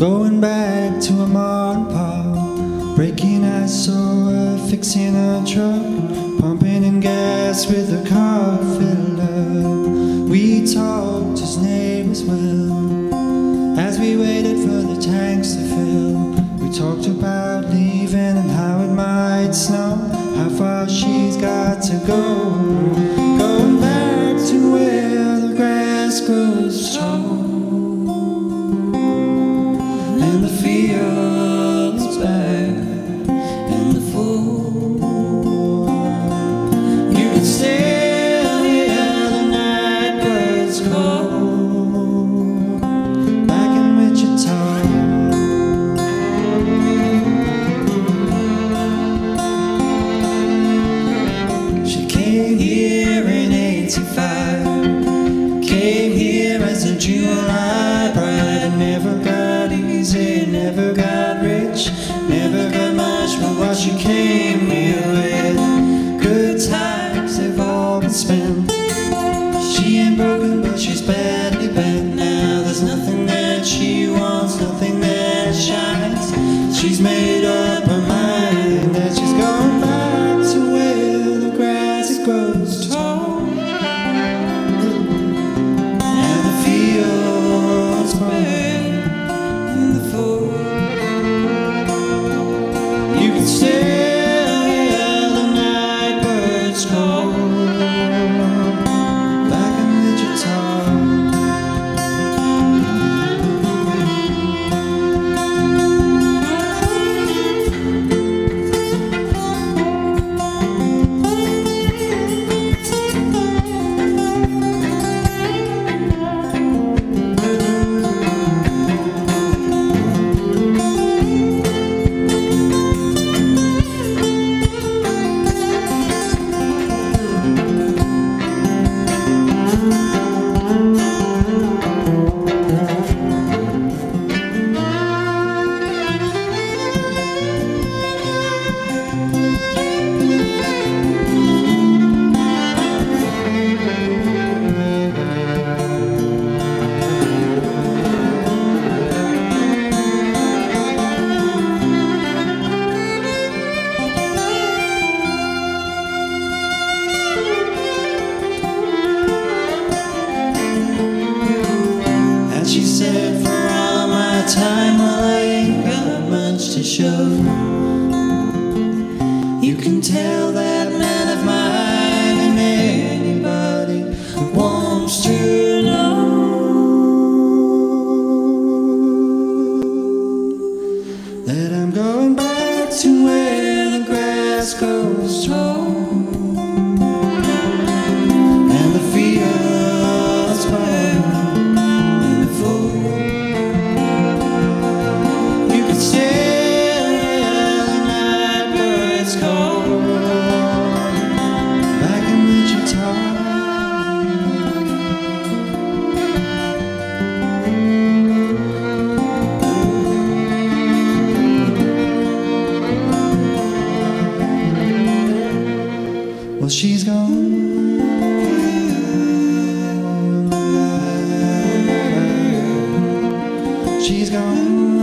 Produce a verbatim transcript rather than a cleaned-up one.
Going back to a mom and pop, breaking ice or fixing a truck, pumping in gas with a car filled up. We talked his name as well as we waited for the tanks to fill. We talked about leaving and how it might snow, how far she's got to go. Going back to where the grass grows tall and the fields back and the fool. You can still hear the night birds call back in Wichita. She came here in eighty-five, came here as a July bride. Never got easy, never got rich, never got much, but what she came here with, good times they've all been spent. She ain't broken, but she's badly bent now. There's nothing that she wants, nothing that shines. She's made up her mind that she's gone back to where the grass grows tall and the fields burn. You can still hear the night birds call back in Wichita. Time, well, I ain't got much to show. You can tell that man of mine and anybody that wants to know that I'm going back to where the grass grows tall. Well, she's gone. She's gone.